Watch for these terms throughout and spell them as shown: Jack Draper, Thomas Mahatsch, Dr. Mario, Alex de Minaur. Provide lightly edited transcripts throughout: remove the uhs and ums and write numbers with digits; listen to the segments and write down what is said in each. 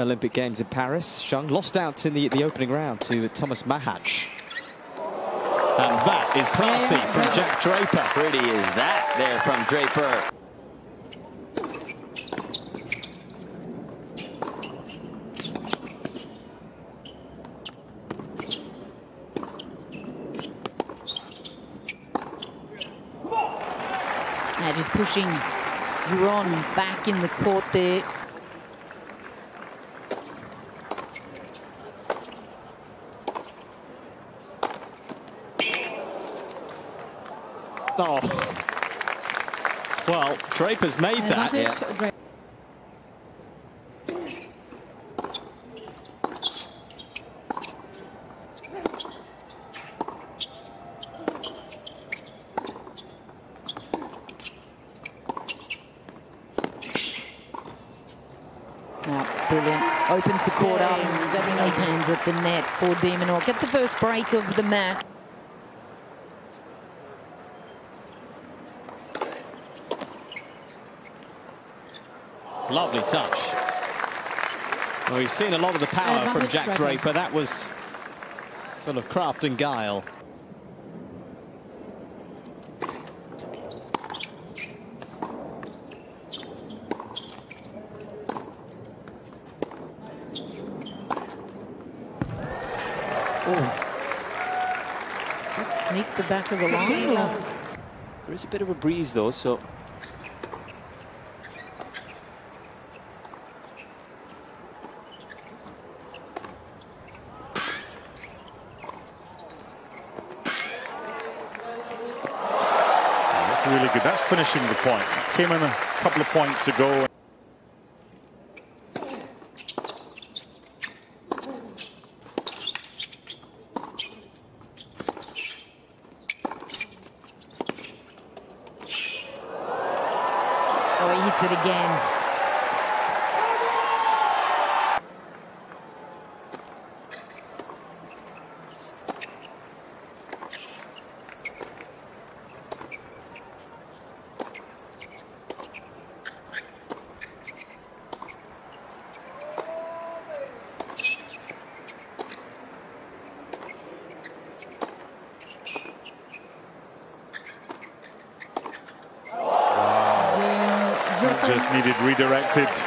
Olympic Games in Paris. Zhang lost out in the opening round to Thomas Mahatsch. And that is classy from Jack Draper. Pretty is that there from Draper. Yeah, just pushing Huron back in the court there. Oh, well, Draper's made that. Yeah. Oh, brilliant. Opens the court up and definitely hands at the net for de Minaur. Get the first break of the match. Lovely touch. Well, we've seen a lot of the power from Jack Draper. That was full of craft and guile. That sneaked the back of the line. There is a bit of a breeze, though, so... Really good. That's finishing the point. Came in a couple of points ago. Oh, he hits it again. Just needed redirected. That's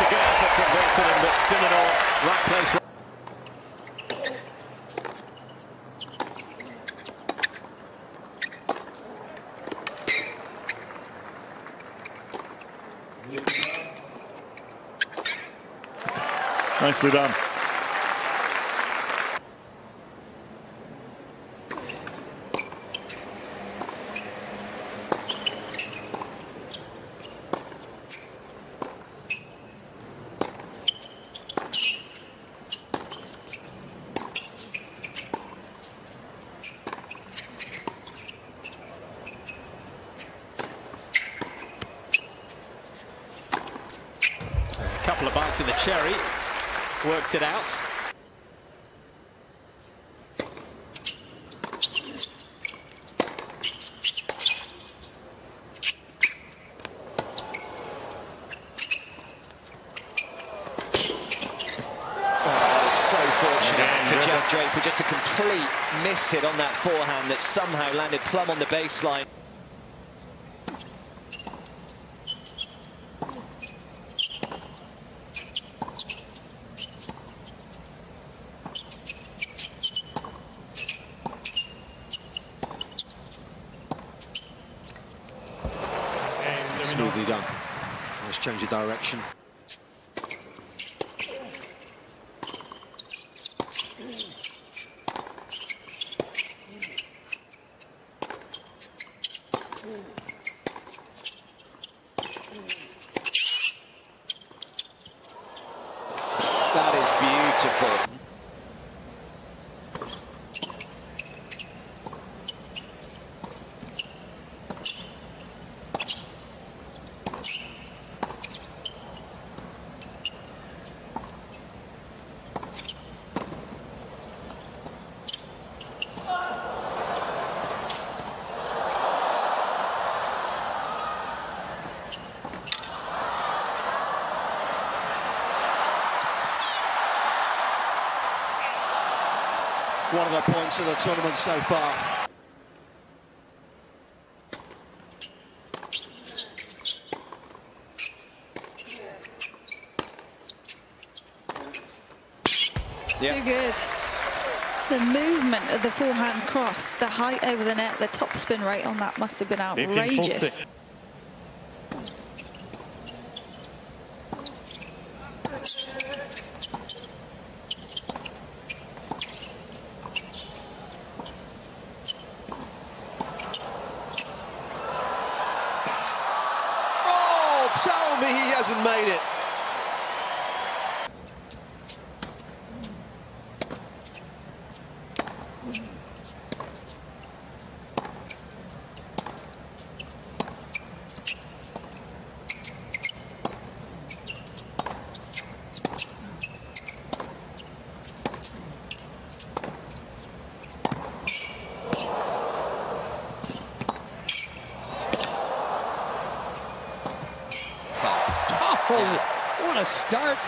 a good effort from Burton, but de Minaur, right place. Nicely done. A couple of bites of the cherry. Worked it out. So fortunate for Jack Draper, just a complete miss hit on that forehand that somehow landed plumb on the baseline. Smoothly done. Nice change of direction. That is beautiful. one of the points of the tournament so far. Yeah. Too good. The movement of the forehand cross, the height over the net, the topspin rate on that must have been outrageous. Oh, tell me he hasn't made it. What a start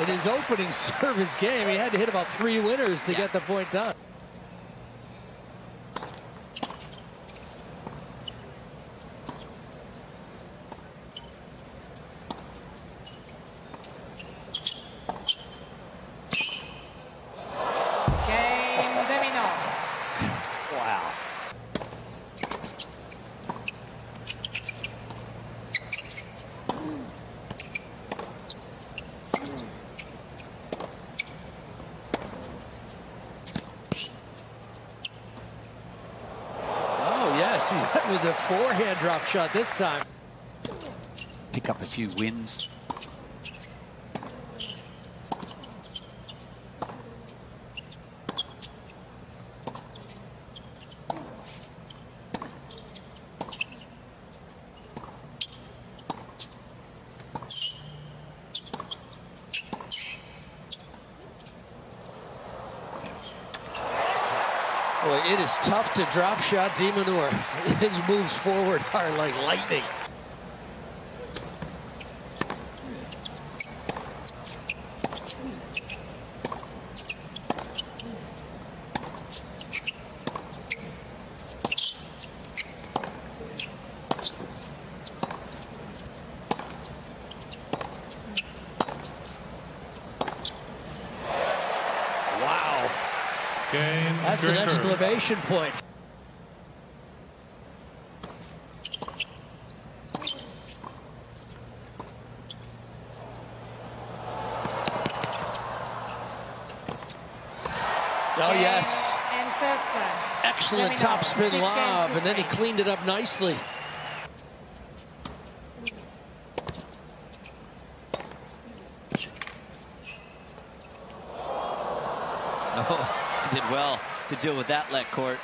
in his opening service game. He had to hit about 3 winners to get the point done. Jack de Minaur. Wow. With the forehand drop shot this time. Pick up a few wins. Boy, it is tough to drop shot de Minaur. His moves forward are like lightning. Wow. That's an exclamation point. Oh, yes. Excellent topspin lob, and then he cleaned it up nicely. Oh, he did well to deal with that let court.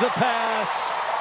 The pass.